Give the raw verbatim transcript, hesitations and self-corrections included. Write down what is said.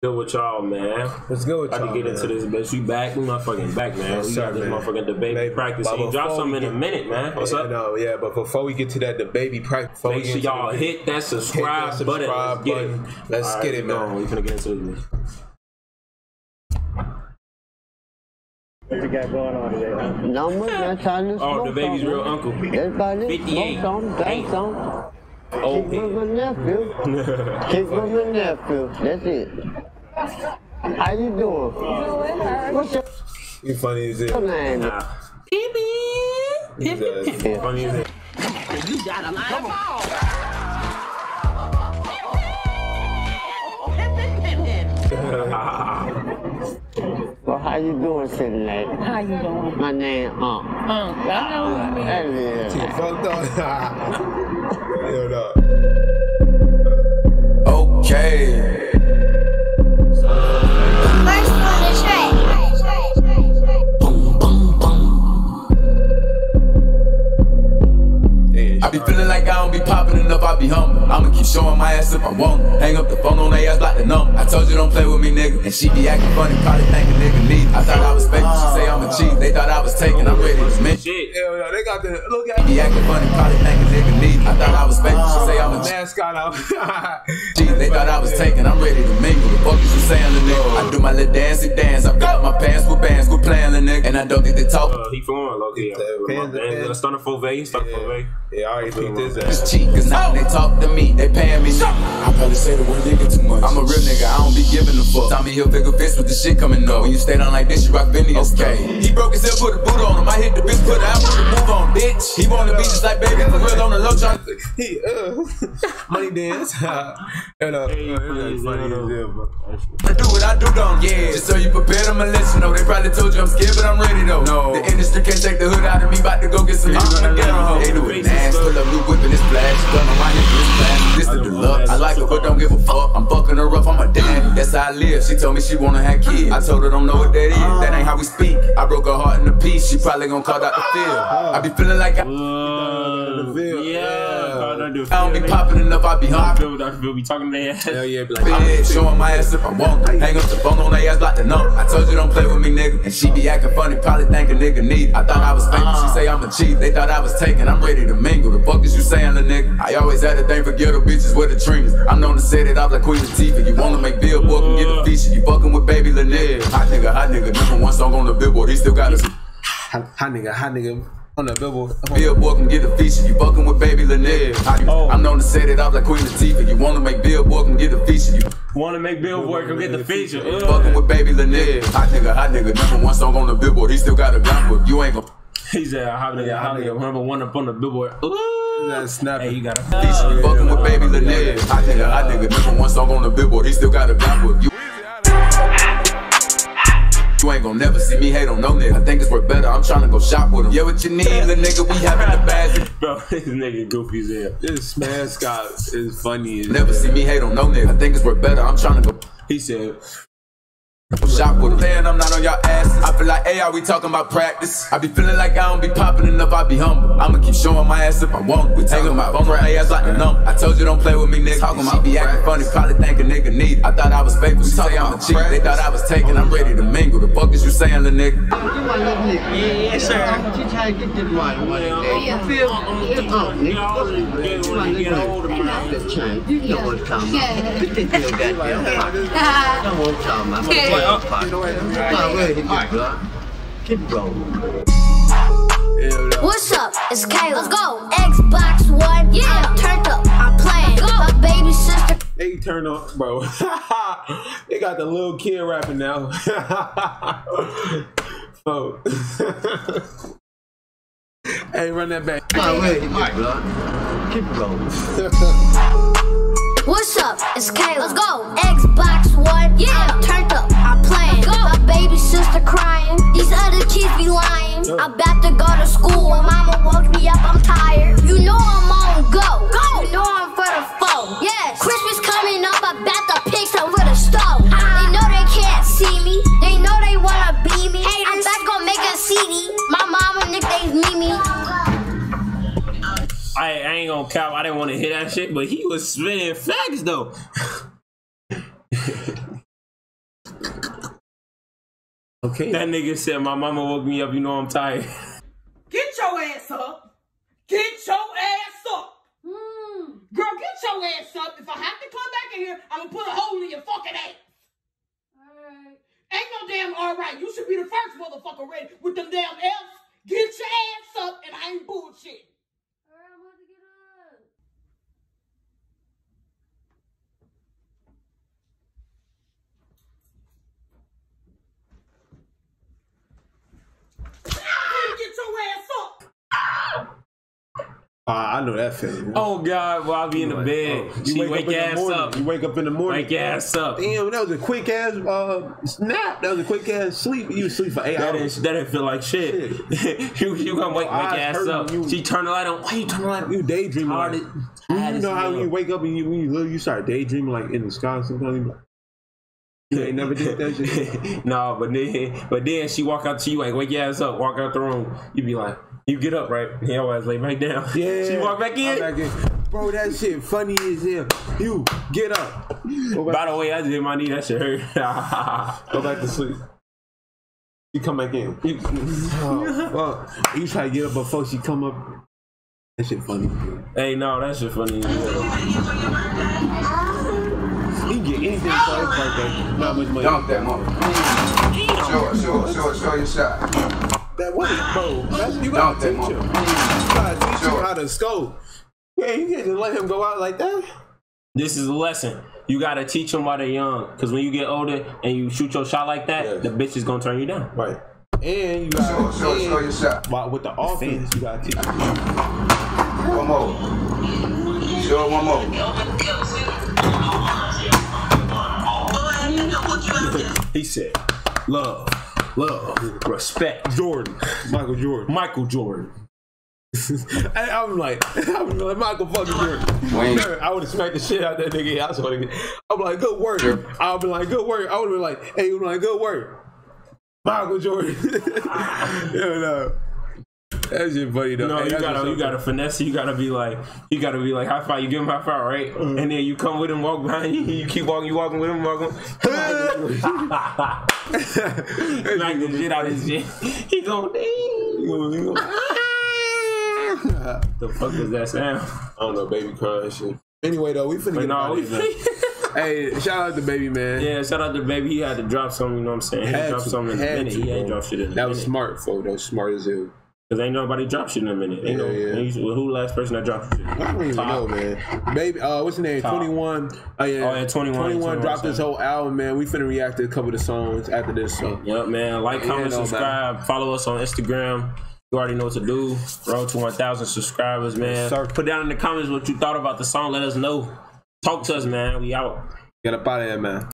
Good with y'all, man. Let's go with y'all. I can get man. into this bitch. We back. We motherfucking back, man. Yes, we got sir, this man. motherfucking DaBaby practice. You drop something in a minute, man. What's yeah, up? No, yeah, but before we get to that DaBaby practice, make sure y'all hit that subscribe, hit that subscribe button. button. Let's get it. Let's right, get it, man. We're gonna get into it. What you got going on today? Huh? No much. That's how this Oh, DaBaby's real uncle. Everybody, fifty-eight. Thanks on. Oh, Keep moving nephew. Keep moving nephew. That's it. How you doing? What's your You funny as it? What's your name? Nah. Baby. Funny as it. You got a lot of balls. Well, how you doing tonight? How you doing? My name Unc. Unc. I know what you mean. She fucked up. Okay. First one is right. Boom, boom, boom. Hey, I be feeling like I don't be popping enough, I be humble. I'ma keep showing my ass if I want. Hang up the phone on they ass, block the number. I told you don't play with me, nigga. And she be acting funny, probably thinking nigga need. I thought I was faking, she say I'm a cheat. They thought I was taking, I'm ready to miss shit. Hell no, they got the look at me. She be acting funny, probably thinking nigga need. I thought I was faking, she say I'm a mascot out. They thought I was taking, I'm ready to mingle. The fuck is you saying, the nigga? I do my little dancey dance. I got my pants with bands, quit playing the nigga. And I don't think they talk. Uh, he flowing, Loki. Stunner Fovey, Stunner Fovey. Yeah, I already think this. This cheat, cause now they talk to me, they paying me. I probably say the word nigga too much. I'm a real nigga, I don't be giving a fuck. Tommy Hill figure fist with the shit coming up. When you stay down like this, you rock Benny. Okay. He broke his hip, put a boot on him. I hit the bitch, put her out, put the move on, bitch. He wanna be just like baby, for real on the low trying to. He, uh, money dance. And, uh, hey, uh, please, funny uh, as hell, bro. I do what I do, don't. Yeah, just so you prepared, I'ma let you know. They probably told you I'm scared, but I'm ready though. No, the industry can't take the hood out of me. Bout to go get some. I'm gonna They do it nasty, pull up new whip and it's flash. Gun around this flash. This is the love. I like her, but don't give a fuck. I'm bucking her up, I'm a dad. That's how I live. She told me she wanna have kids. I told her don't know what that is. That ain't how we speak. I broke her heart in a piece. She probably gonna call out the field. I be feeling like I. Whoa, yeah. I don't be popping enough, I be humble. Doctor Phil be talking to their ass. Hell yeah, be like, I'm showing my ass if I want. Hang up the phone on their ass, block the number. I told you don't play with me, nigga. And she be acting funny, probably think a nigga need. I thought I was faking, she say I'm a cheat. They thought I was taking, I'm ready to mingle. The fuck is you saying, the nigga? I always had a thing for ghetto bitches with the trimmers. I'm known to set it off like Queen Latifah. You wanna make Billboard and get a feature. You fucking with Baby Lanier. Hot nigga, hot nigga. Number one song on the Billboard, he still got a. Hot nigga, hot nigga. On the billboard, Billboard can get a feature. You fucking with Baby Lanier. Oh. I'm known to set it off like Queen Latifah. You wanna make Billboard can get a feature. You wanna make Billboard can get the feature. You fucking with Baby Lanier. Hot nigga, hot nigga. Number one song on the Billboard. He still got a gun with. You ain't gon'. He said, hot nigga, hot nigga. Number one up on the Billboard. Ooh, that's snapping. Hey, you got a feature. You fucking with Baby Lanier. Hot nigga, hot nigga. Number one song on the Billboard. He still got a gun with. You. You ain't gon' never see me hate on no nigga. I think it's worth better, I'm tryna go shop with him. Yeah, what you need, little nigga, we having the bad. Bro, this nigga goofy as hell. This mascot is funny as hell. Never see me hate on no nigga. I think it's worth better, I'm tryna go. He said shop with him. Man, I'm not on y'all asses. I feel like A I, we talking about practice. I be feeling like I don't be popping enough, I be humble. I'ma keep showing my ass if I want. We taking my phone right ass like the numb. I told you don't play with me, nigga. Talking about be acting funny, probably think a nigga need. I thought I was faithful, she say I'm a cheat. They thought I was taking, I'm ready to mingle. The fuck is you saying, the nigga? Yeah, sir. You try to get this right one day. You feel on the nigga. You know this chain. You know what I'm talking about. You think you got that? I know what I'm talking about. What's up? It's Kayla. Let's go. Xbox One. Yeah. I'm turned up. I'm playing. Go. My baby sister. They turned up, bro. They got the little kid rapping now. Oh. Hey, run that back. Keep going. What's up? It's Kayla. Let's go. Xbox One. Yeah. I'm turned up. I'm playing. My baby sister crying. These other kids be lying. Yo. I'm about to go to school. My mama woke me up. I'm tired. You know I'm on go. Go. You know I'm for the phone. Yes. Christmas coming up. I'm about to pick some with a stove. Uh, they know they can't see me. They know they wanna be me. Haters. I'm not gonna make a C D. My mama nicknames Mimi. I, I ain't gonna cap, I didn't want to hear that shit, but he was spinning facts though. Okay. That nigga said my mama woke me up, you know I'm tired. Get your ass up. Get your ass up. Mm. Girl, get your ass up. If I have to come back in here, I'm gonna put a hole in your fucking ass. Alright. Ain't no damn alright. You should be the first motherfucker ready with them damn F's. Get your ass up and I ain't bullshit. Alright, I'm about to get up. Uh, I know that feeling. Oh God, well I'll be in the like, bed. Oh, she wake, wake ass up. You wake up in the morning. Wake ass up. Damn, that was a quick ass uh, snap. That was a quick ass sleep. You sleep for eight that hours. That didn't feel like shit. shit. you you gonna wake, wake ass up. You, she turned the light on. Why you turn the light on? You daydreaming. Hard like, hard you know how when you wake up and you when you live, you start daydreaming like in the sky sometimes. Like, you ain't never did that shit. No, but then but then she walk out to you like wake your ass up. Walk out the room. You be like. You get up, right? He always lay back down. Yeah. She walk back in. back in. Bro, that shit funny as hell. You get up. By the way, I just hit my knee. That shit hurt. Go back to sleep. You come back in. You, oh, well, you try to get up before she come up. That shit funny. Hey, no, that shit funny. You can get anything for his birthday. Not much money. Dump that motherfucker. Sure, sure, sure, sure, your shot. That way, bro. That's, you gotta teach him. You gotta teach him how to scope. Yeah, you can't just let him go out like that. This is a lesson. You gotta teach them while they're young. Cause when you get older and you shoot your shot like that, yeah. the bitch is gonna turn you down. Right. And you gotta show sure, sure, your shot. But with the offense, you gotta teach them. One more. Show one more. He said, love. Love, respect, Jordan, Michael Jordan, Michael Jordan. I'm like, I'm like Michael fucking Jordan. Wayne. I would have smacked the shit out of that nigga. I was like, I'm like, good work. Sure. I'll be like, good work. I would be like, hey, you like, good work, Michael Jordan. You know, that shit funny though. No, hey, you gotta, you so gotta finesse. You gotta be like, you gotta be like, high five. You give him high five, right? Mm. And then you come with him, walk behind you. You keep walking, you walking with him, walking. Knock the shit out of his shit. He going, ding. The fuck is that sound? I don't know, baby crying shit. Anyway, though, we finna but get no, we finna. Hey, shout out to Baby, man. Yeah, shout out to Baby. He had to drop something, you know what I'm saying? He dropped something in a minute. To, he ain't dropped shit in a minute. That was smart, folks. That was smart as hell. Cause ain't nobody dropped shit in a minit. Ain't yeah, no, yeah. Ain't, well, who the last person that dropped shit? I don't even Top. know, man. Baby, uh, what's the name? twenty-one. Oh yeah, oh, yeah twenty-one. twenty-one, twenty-one dropped this whole album, man. We finna react to a couple of the songs after this. So. Yep, man. Like, comment, yeah, subscribe, matter. follow us on Instagram. You already know what to do. Road to one thousand subscribers, man. Yes, put down in the comments what you thought about the song. Let us know. Talk to us, man. We out. Get up out of here, man.